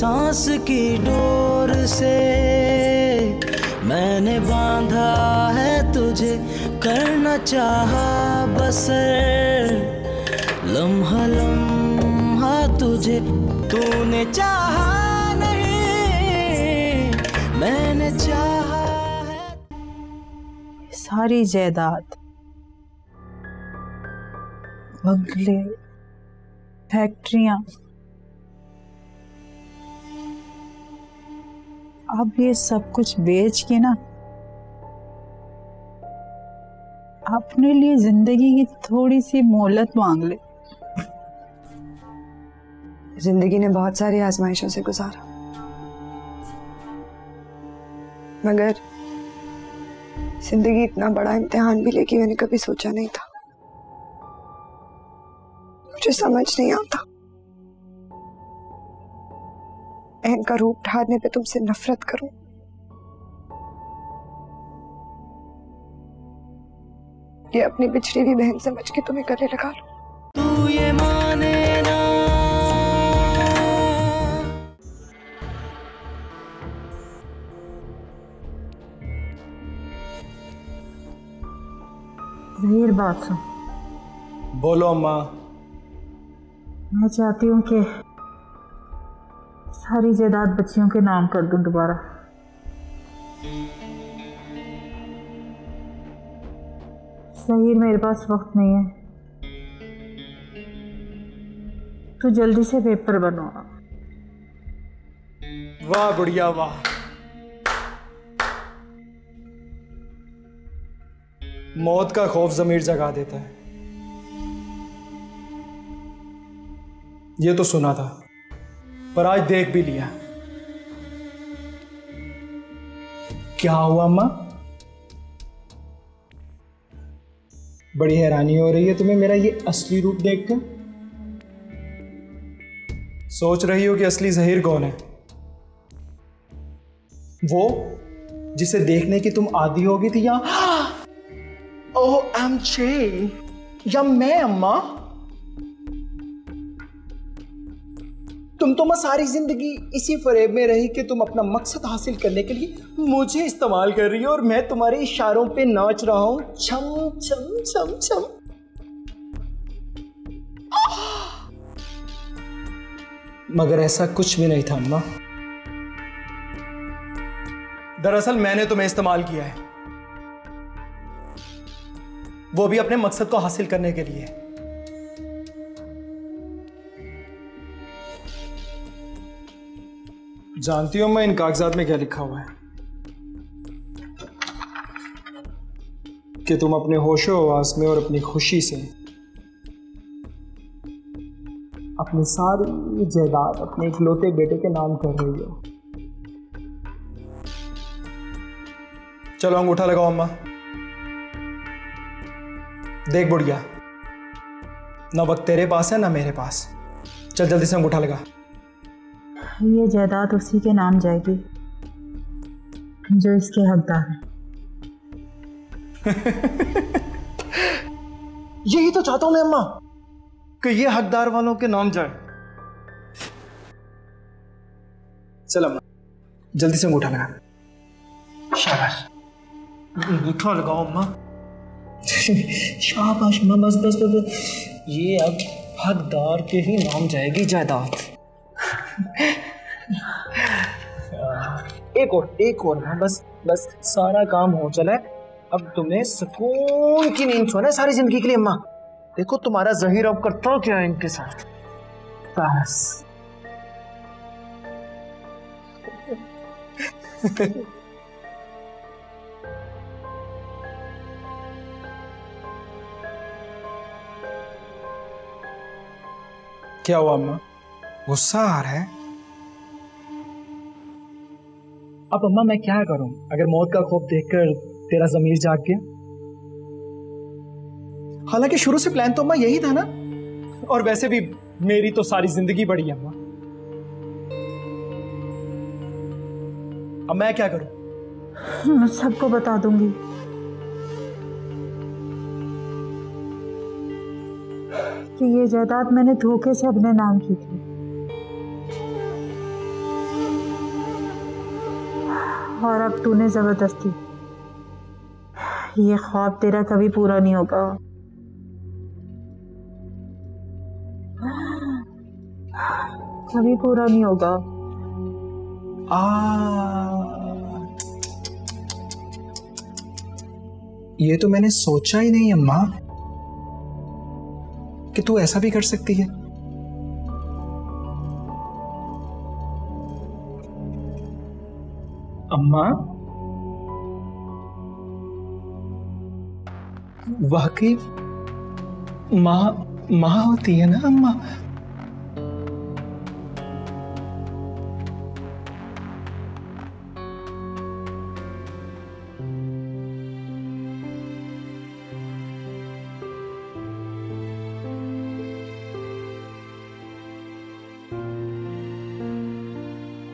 सांस की डोर से मैंने बांधा है तुझे, करना चाहा बसर लम्हा लम्हा तुझे। तूने चाहा नहीं, मैंने चाहा है। सारी जायदाद, बंगले, फैक्ट्रियां, अब ये सब कुछ बेच के ना अपने लिए जिंदगी की थोड़ी सी मोहलत मांग ले। जिंदगी ने बहुत सारी आजमाइशों से गुजारा, मगर जिंदगी इतना बड़ा इम्तिहान भी लेके मैंने कभी सोचा नहीं था। मुझे समझ नहीं आता, ऐन का रूप ढारने पे तुमसे नफरत करूं, ये अपनी बिछड़ी हुई बहन समझ के तुम्हें गले लगा लूं। तू ये माने ना, वीर बादशाह। बोलो अम्मा। मैं चाहती हूँ कि सारी जायदाद बच्चियों के नाम कर दूं दोबारा। सहीर, मेरे पास वक्त नहीं है, तू जल्दी से पेपर बनवा। वाह बढ़िया, वाह। मौत का खौफ ज़मीर जगा देता है, ये तो सुना था पर आज देख भी लिया। क्या हुआ अम्मा? बड़ी हैरानी हो रही है तुम्हें मेरा ये असली रूप देखकर? सोच रही हो कि असली ज़हीर कौन है? वो जिसे देखने की तुम आदी होगी थी? या OMG, या मैं अम्मा? तुम तो मैं सारी जिंदगी इसी फरेब में रही कि तुम अपना मकसद हासिल करने के लिए मुझे इस्तेमाल कर रही हो और मैं तुम्हारे इशारों पे नाच रहा हूं। छम छम छम छम। मगर ऐसा कुछ भी नहीं था अम्मा। दरअसल मैंने तुम्हें इस्तेमाल किया है, वो भी अपने मकसद को हासिल करने के लिए। जानती हूं मैं इन कागजात में क्या लिखा हुआ है कि तुम अपने होशो हवास में और अपनी खुशी से अपनी सारी जायदाद अपने इकलौते बेटे के नाम कर रही हो। चलो अंगूठा लगाओ अम्मा। देख बुढ़िया, ना वक्त तेरे पास है ना मेरे पास, चल जल्दी से अंगूठा लगा। ये जायदाद उसी के नाम जाएगी जो इसके हकदार है। यही तो चाहता हूं मैं अम्मा, कि ये हकदार वालों के नाम जाए। चल अम्मा जल्दी से अंगूठा लगा। शाबाश, अंगूठा लगाओ अम्मा। शाबाश। बस बस बस, ये अब हकदार के ही नाम जाएगी जायदाद। एक और ना, बस बस सारा काम हो चला है, अब तुम्हें सुकून की नींद सोना है सारी जिंदगी के लिए अम्मा। देखो तुम्हारा ज़हीर अब करता क्या है इनके साथ। बस क्या हुआ अम्मा, गुस्सा आ रहा है? अब अम्मा मैं क्या करूं अगर मौत का खौफ देखकर तेरा ज़मीर जाग गया? हालांकि शुरू से प्लान तो अम्मा यही था ना, और वैसे भी मेरी तो सारी जिंदगी बड़ी है अम्मा। अब मैं क्या करूं? सबको बता दूंगी। कि ये जायदाद मैंने धोखे से अपने नाम की थी। और अब तूने ज़बरदस्ती। ये ख्वाब तेरा कभी पूरा नहीं होगा। कभी पूरा नहीं होगा। ये तो मैंने सोचा ही नहीं अम्मा कि तू ऐसा भी कर सकती है। अम्मा वाकई माँ होती है ना अम्मा।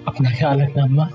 अपना ख्याल रखना अम्मा।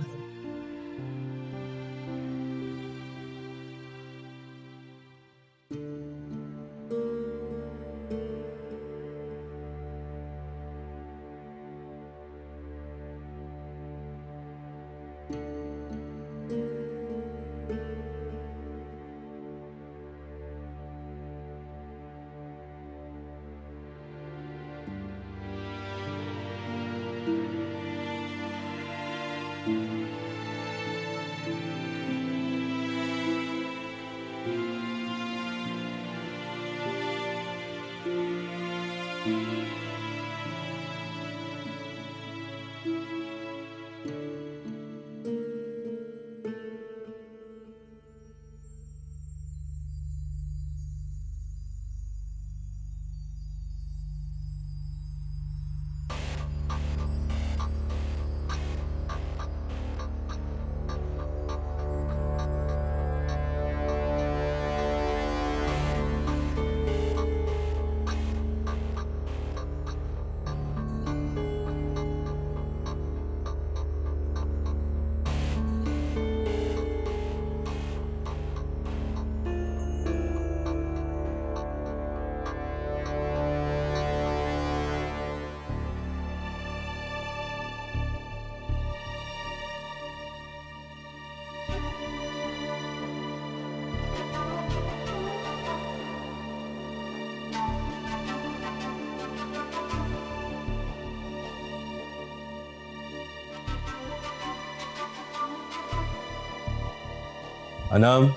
अनाम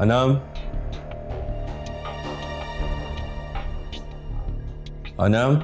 अनाम अनाम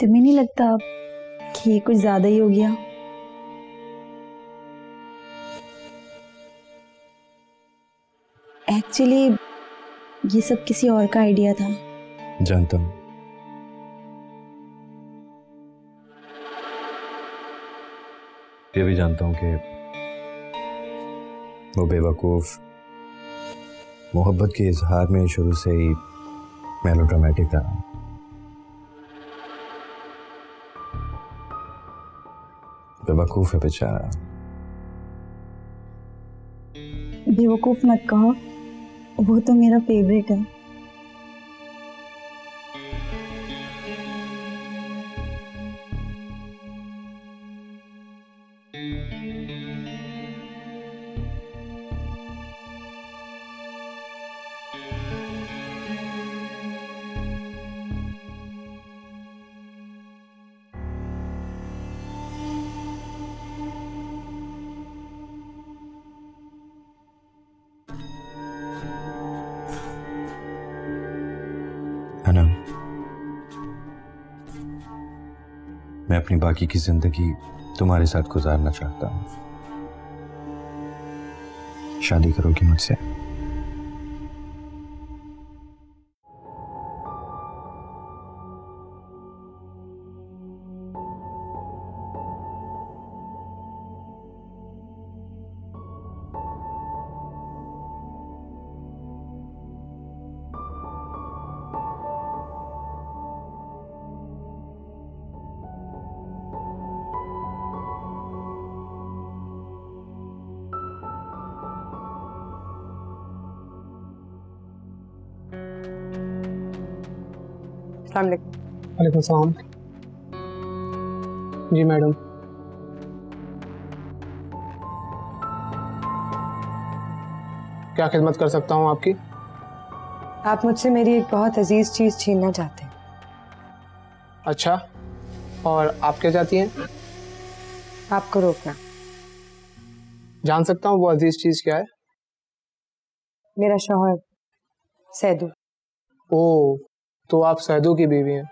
तुम्हें नहीं लगता कि ये कुछ ज्यादा ही हो गया? एक्चुअली ये सब किसी और का आइडिया था। जानता हूँ। ये भी जानता हूँ कि वो बेवकूफ मोहब्बत के इजहार में शुरू से ही मेलोड्रामेटिक था। बेवकूफ है बेचारा। बेवकूफ मत कहो, वो तो मेरा फेवरेट है। मैं अपनी बाकी की जिंदगी तुम्हारे साथ गुजारना चाहता हूँ। शादी करोगी मुझसे? वालेकुम सलाम। जी मैडम। क्या खिदमत कर सकता हूँ आपकी? आप मुझसे मेरी एक बहुत अजीज चीज़ छीनना चाहते हैं। अच्छा, और आप क्या चाहती हैं? आपको रोकना। जान सकता हूँ वो अजीज चीज़ क्या है? मेरा शौहर सैदू। ओह, तो आप सैदू की बीवी हैं।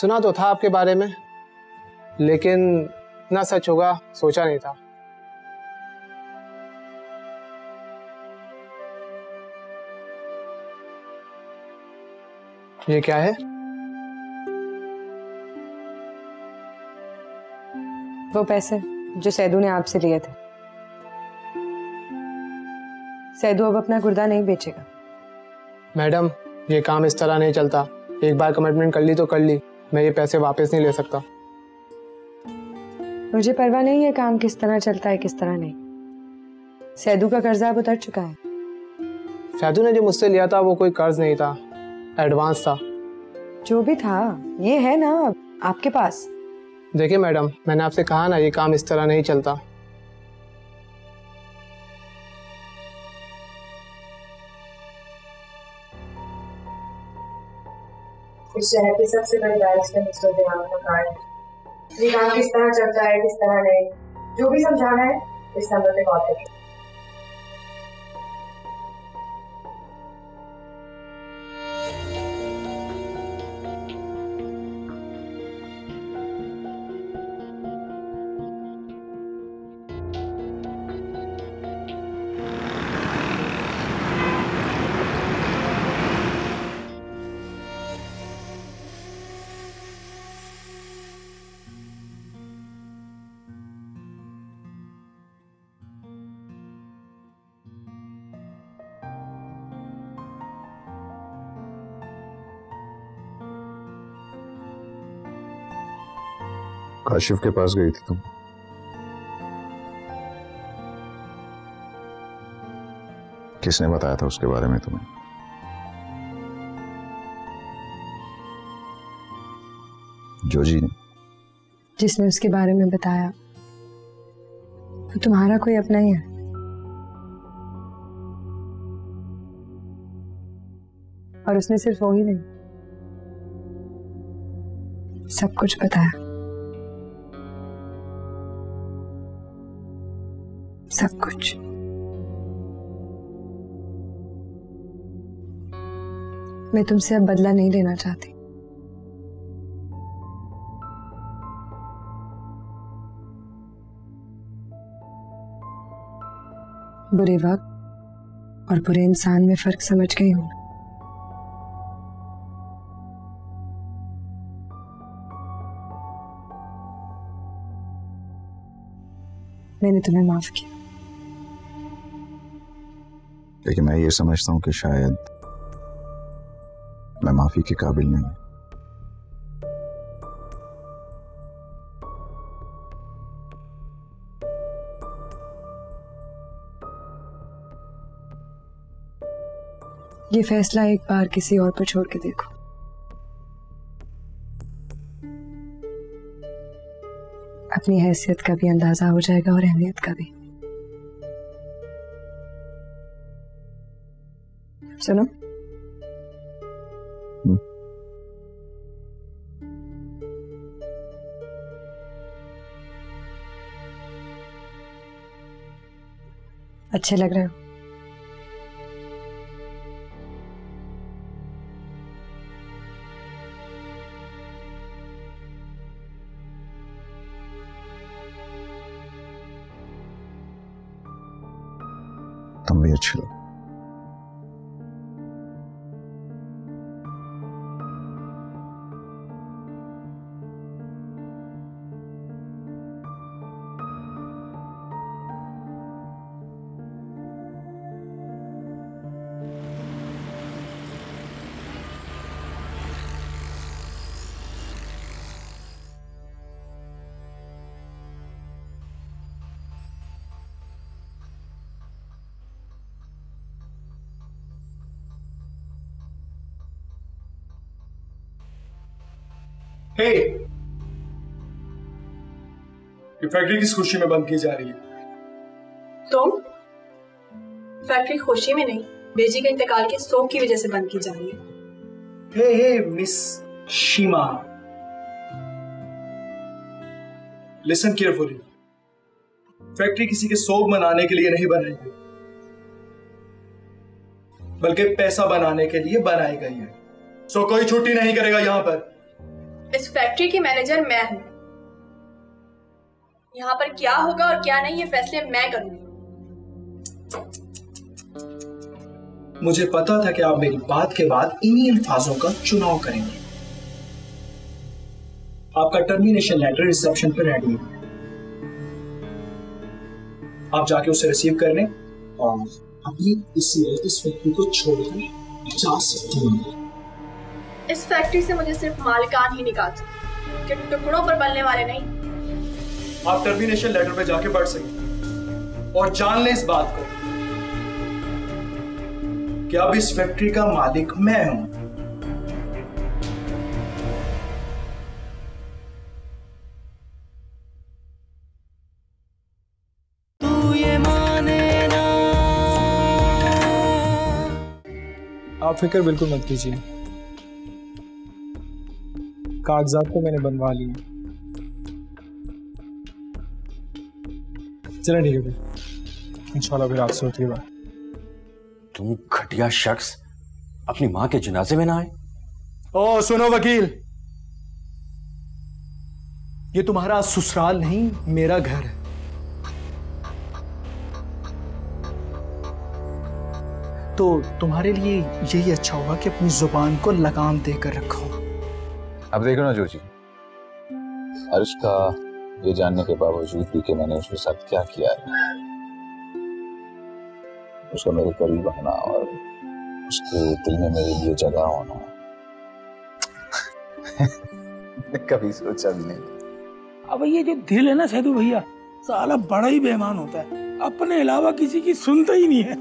सुना तो था आपके बारे में, लेकिन इतना सच होगा सोचा नहीं था। ये क्या है? वो पैसे जो सैदू ने आपसे लिए थे। सैदू अब अपना गुर्दा नहीं बेचेगा। मैडम, ये काम इस तरह नहीं चलता। एक बार कमिटमेंट कर ली तो कर ली। मैं ये पैसे वापस नहीं ले सकता। मुझे परवाह नहीं है काम किस तरह चलता है किस तरह नहीं। सैदू का कर्जा अब उतर चुका है। सैदू ने जो मुझसे लिया था वो कोई कर्ज नहीं था, एडवांस था। जो भी था ये है ना आपके पास। देखिए मैडम, मैंने आपसे कहा ना, ये काम इस तरह नहीं चलता। शहर की सबसे बड़ी बारिश में मिस्टर देवान का कार्ड। ये काम किस तरह चलता है किस तरह नहीं, जो भी समझाना है इस नंबर पे कॉल करें। आशिफ के पास गई थी तुम? किसने बताया था उसके बारे में तुम्हें? जोजी ने। जिसने उसके बारे में बताया वो तुम्हारा कोई अपना ही है। और उसने सिर्फ वो ही नहीं, सब कुछ बताया। सब कुछ। मैं तुमसे अब बदला नहीं लेना चाहती। बुरे वक्त और बुरे इंसान में फर्क समझ गई हूं। मैंने तुम्हें माफ किया। लेकिन मैं ये समझता हूं कि शायद मैं माफी के काबिल नहीं हूं। ये फैसला एक बार किसी और पर छोड़ के देखो। अपनी हैसियत का भी अंदाजा हो जाएगा और अहमियत का भी। सुनो, अच्छे लग रहे हो। ছিল। हे, ये फैक्ट्री किस खुशी में बंद की जा रही है? तुम फैक्ट्री खुशी में नहीं, बेजी के इंतकाल के शोक की वजह से बंद की जा रही है। Hey miss Sheema, listen carefully. Factory किसी के शोक मनाने के लिए नहीं बनाई गई, बल्कि पैसा बनाने के लिए बनाई गई है। सो कोई छुट्टी नहीं करेगा यहाँ पर। इस फैक्ट्री की मैनेजर मैं हूं। यहाँ पर क्या होगा और क्या नहीं, ये फैसले मैं करूंगी। मुझे पता था कि आप मेरी बात के बाद इन्हीं अल्फाजों का चुनाव करेंगे। आपका टर्मिनेशन लेटर रिसेप्शन पर रेडी है, आप जाके उसे रिसीव कर लें और अभी इस फैक्ट्री को छोड़कर जा सकते हैं। इस फैक्ट्री से मुझे सिर्फ मालिकान ही निकाल सकते, टुकड़ों पर बनने वाले नहीं। आप टर्मिनेशन लेटर पे जाके बढ़ सकते और जान ले इस बात को कि अब इस फैक्ट्री का मालिक मैं हूं। आप फिक्र बिल्कुल मत कीजिए, कागजात को मैंने बनवा लिए। चलें ठीक है फिर, इंशाल्लाह फिर आपसे होती बात। तुम घटिया शख्स अपनी माँ के जनाजे में ना आए। ओ सुनो वकील, ये तुम्हारा ससुराल नहीं मेरा घर है। तो तुम्हारे लिए यही अच्छा हुआ कि अपनी जुबान को लगाम देकर रखो। अब देखो ना जोजी, अर्श का ये जानने के बावजूद भी कि मैंने उसके साथ क्या किया है, उसका मेरे करीब आना और उसके दिल में मेरे लिए जगह होना कभी सोचा भी नहीं। अब ये जो दिल है ना सैदू भैया, साला बड़ा ही बेईमान होता है, अपने अलावा किसी की सुनता ही नहीं है।